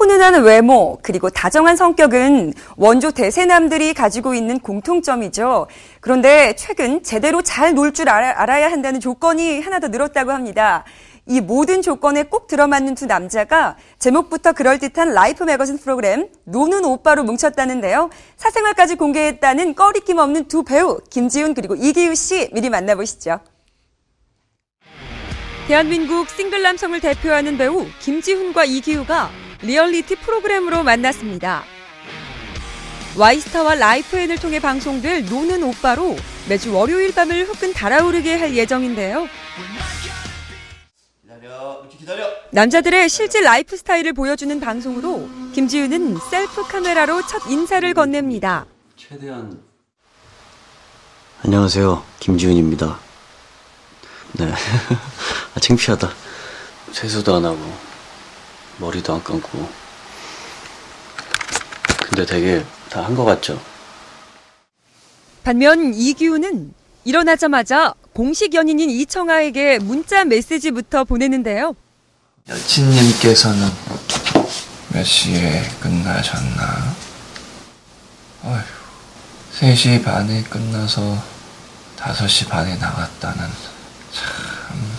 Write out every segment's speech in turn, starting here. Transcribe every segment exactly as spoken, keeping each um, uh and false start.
훈훈한 외모 그리고 다정한 성격은 원조 대세남들이 가지고 있는 공통점이죠. 그런데 최근 제대로 잘 놀 줄 알아야 한다는 조건이 하나 더 늘었다고 합니다. 이 모든 조건에 꼭 들어맞는 두 남자가 제목부터 그럴듯한 라이프 매거진 프로그램 노는 오빠로 뭉쳤다는데요. 사생활까지 공개했다는 꺼리낌 없는 두 배우 김지훈 그리고 이기우 씨 미리 만나보시죠. 대한민국 싱글 남성을 대표하는 배우 김지훈과 이기우가 리얼리티 프로그램으로 만났습니다. 와이스타와 라이프앤을 통해 방송될 노는 오빠로 매주 월요일 밤을 후끈 달아오르게 할 예정인데요. 기다려, 이렇게 기다려. 남자들의 실제 라이프 스타일을 보여주는 방송으로 김지훈은 셀프 카메라로 첫 인사를 건넵니다. 최대한... 안녕하세요, 김지훈입니다. 네, 아, 창피하다. 세수도 안 하고 머리도 안 감고. 근데 되게 다 한 것 같죠? 반면 이기우는 일어나자마자 공식 연인인 이청아에게 문자 메시지부터 보내는데요. 여친님께서는 몇 시에 끝나셨나? 어휴, 세 시 반에 끝나서 다섯 시 반에 나갔다는, 참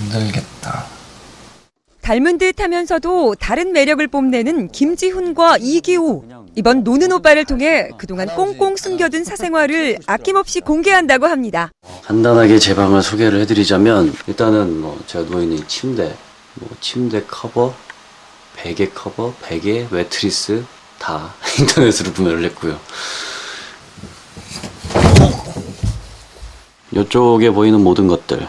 힘들겠다. 닮은 듯 하면서도 다른 매력을 뽐내는 김지훈과 이기우. 이번 노는 오빠를 통해 그동안 꽁꽁 숨겨둔 사생활을 아낌없이 공개한다고 합니다. 간단하게 제 방을 소개를 해드리자면, 일단은 뭐 제가 누워있는 침대, 뭐 침대 커버, 베개 커버, 베개, 매트리스 다 인터넷으로 구매를 했고요. 이쪽에 보이는 모든 것들,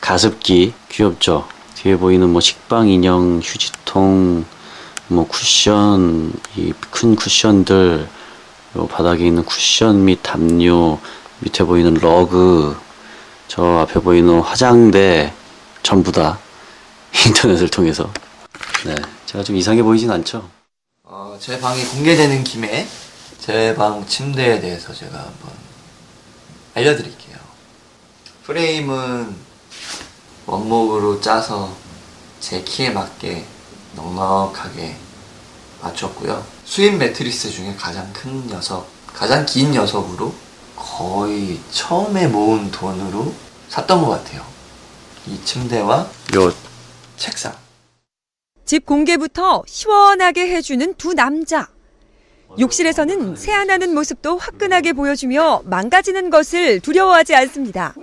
가습기 귀엽죠? 뒤에 보이는 뭐 식빵 인형, 휴지통, 뭐 쿠션, 이 큰 쿠션들, 요 바닥에 있는 쿠션 및 담요, 밑에 보이는 러그, 저 앞에 보이는 화장대, 전부 다 인터넷을 통해서. 네, 제가 좀 이상해 보이진 않죠? 어, 제 방이 공개되는 김에 제 방 침대에 대해서 제가 한번 알려드릴게요. 프레임은 원목으로 짜서 제 키에 맞게 넉넉하게 맞췄고요. 수입 매트리스 중에 가장 큰 녀석, 가장 긴 녀석으로 거의 처음에 모은 돈으로 샀던 것 같아요. 이 침대와 요 책상. 집 공개부터 시원하게 해주는 두 남자. 욕실에서는 세안하는 모습도 화끈하게 보여주며 망가지는 것을 두려워하지 않습니다.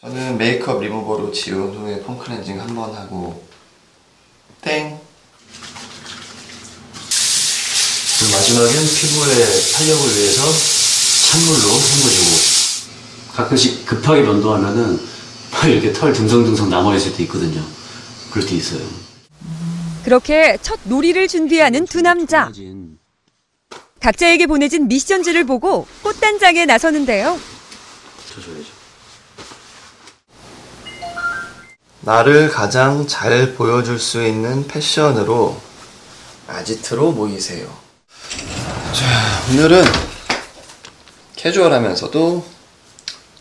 저는 메이크업 리무버로 지운 후에 폼클렌징 한 번 하고 땡! 그리고 마지막엔 피부의 탄력을 위해서 찬물로 헹궈주고. 가끔씩 급하게 면도하면은 막 이렇게 털 듬성듬성 남아있을 때 있거든요. 그럴 때 있어요. 그렇게 첫 놀이를 준비하는 두 남자. 각자에게 보내진 미션지를 보고 꽃단장에 나서는데요. 쳐줘야죠. 나를 가장 잘 보여줄 수 있는 패션으로 아지트로 모이세요. 자, 오늘은 캐주얼하면서도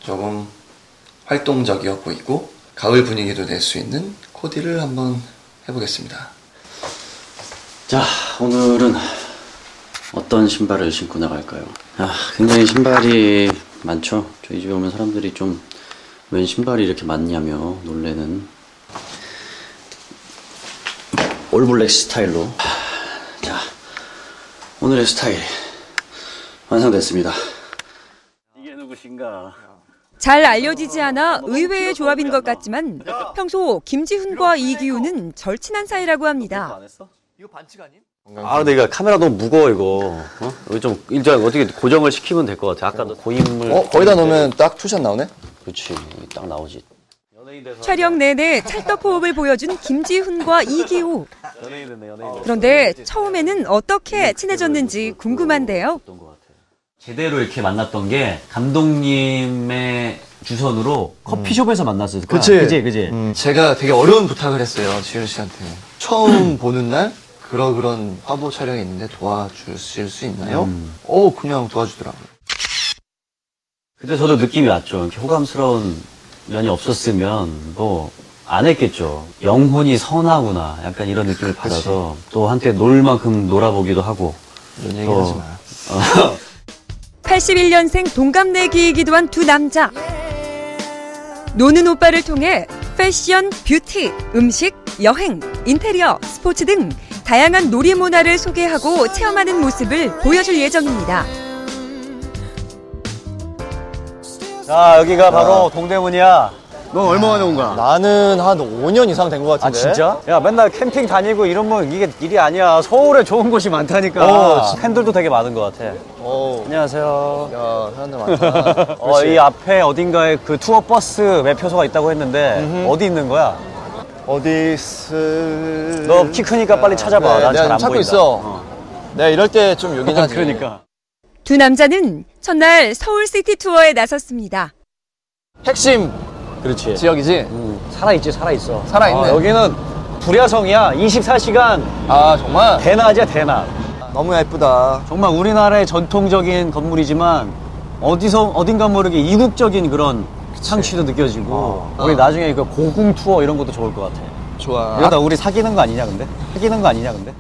조금 활동적이어 보이고 가을 분위기도 낼 수 있는 코디를 한번 해보겠습니다. 자, 오늘은 어떤 신발을 신고 나갈까요? 아, 굉장히 신발이 많죠? 저희 집에 오면 사람들이 좀 웬 신발이 이렇게 많냐며 놀래는. 올블랙 스타일로. 자, 오늘의 스타일 완성됐습니다. 이게 누구신가? 잘 알려지지 않아 의외의 조합인 것 같지만 평소 김지훈과 이기우는 절친한 사이라고 합니다. 이거 반칙 아님? 아, 근데 이거 카메라 너무 무거워 이거. 어? 여기 좀 일단 어떻게 고정을 시키면 될 것 같아. 아까도 고인물. 어, 거기다 넣으면 딱 투샷 나오네. 그렇지, 딱 나오지. 촬영 내내 찰떡 호흡을 보여준 김지훈과 이기우. 그런데 처음에는 어떻게 친해졌는지 궁금한데요. 제대로 이렇게 만났던 게 감독님의 주선으로 커피숍에서 만났어요. 그치, 그치, 그치. 음. 제가 되게 어려운 부탁을 했어요, 지훈 씨한테. 처음 보는 날 그런 그런 화보 촬영이 있는데 도와주실 수 있나요? 음. 어, 그냥 도와주더라고요. 그때 저도 느낌이 왔죠. 이렇게 호감스러운 면이 없었으면 뭐 안 했겠죠. 영혼이 선하구나 약간 이런 느낌을 받아서 그치. 또 한때 놀 만큼 놀아보기도 하고. 이런 얘기 하지 마요. 팔십일 년생 동갑내기이기도 한 두 남자. 노는 오빠를 통해 패션, 뷰티, 음식, 여행, 인테리어, 스포츠 등 다양한 놀이 문화를 소개하고 체험하는 모습을 보여줄 예정입니다. 자, 여기가 바로 동대문이야. 너 얼마 만에 온 거야? 나는 한 오 년 이상 된 것 같은데. 아, 진짜? 야, 맨날 캠핑 다니고 이러면 이게 일이 아니야. 서울에 좋은 곳이 많다니까. 어, 팬들도 되게 많은 것 같아. 어. 안녕하세요. 야, 사람들 많다. 어, 이 앞에 어딘가에 그 투어 버스 매표소가 있다고 했는데 음흠. 어디 있는 거야? 어디 있을... 너 키 크니까 빨리 찾아봐. 네, 난 잘 안 보인다. 내가 찾고 있어. 어. 내가 이럴 때 좀 요긴 하지. 그러니까. 두 남자는 첫날 서울시티 투어에 나섰습니다. 핵심! 그렇지. 지역이지? 음. 살아있지, 살아있어. 살아있네. 아, 여기는 불야성이야. 이십사 시간. 아, 정말? 대낮이야, 대낮. 너무 예쁘다. 정말 우리나라의 전통적인 건물이지만 어디서, 어딘가 모르게 이국적인 그런 창취도 느껴지고. 어. 우리 어. 나중에 그 고궁 투어 이런 것도 좋을 것 같아. 좋아. 이러다 우리 사귀는 거 아니냐, 근데? 사귀는 거 아니냐, 근데?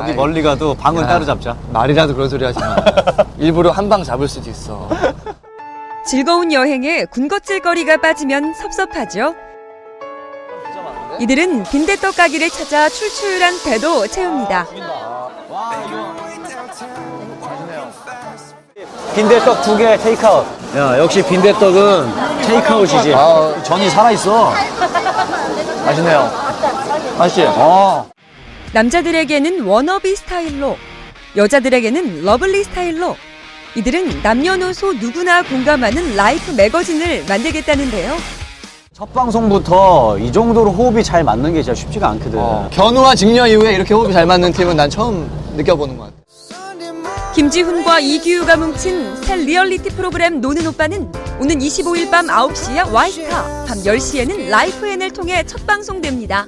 어디 멀리 가도 방은 야, 따로 잡자. 말이라도 그런 소리 하지 마. 일부러 한 방 잡을 수도 있어. 즐거운 여행에 군것질거리가 빠지면 섭섭하죠. 이들은 빈대떡 가게를 찾아 출출한 배도 채웁니다. 빈대떡 두 개 테이크아웃. 야, 역시 빈대떡은 테이크아웃이지. 아, 전이 살아있어. 맛있네요. 맛있지? 어. 남자들에게는 워너비 스타일로, 여자들에게는 러블리 스타일로 이들은 남녀노소 누구나 공감하는 라이프 매거진을 만들겠다는데요. 첫 방송부터 이 정도로 호흡이 잘 맞는 게 진짜 쉽지가 않거든. 어, 견우와 직녀 이후에 이렇게 호흡이 잘 맞는 팀은 난 처음 느껴보는 것 같아. 김지훈과 이기우가 뭉친 새 리얼리티 프로그램 노는 오빠는 오는 이십오 일 밤 아홉 시야 와이스타, 밤 열 시에는 라이프엔을 통해 첫 방송됩니다.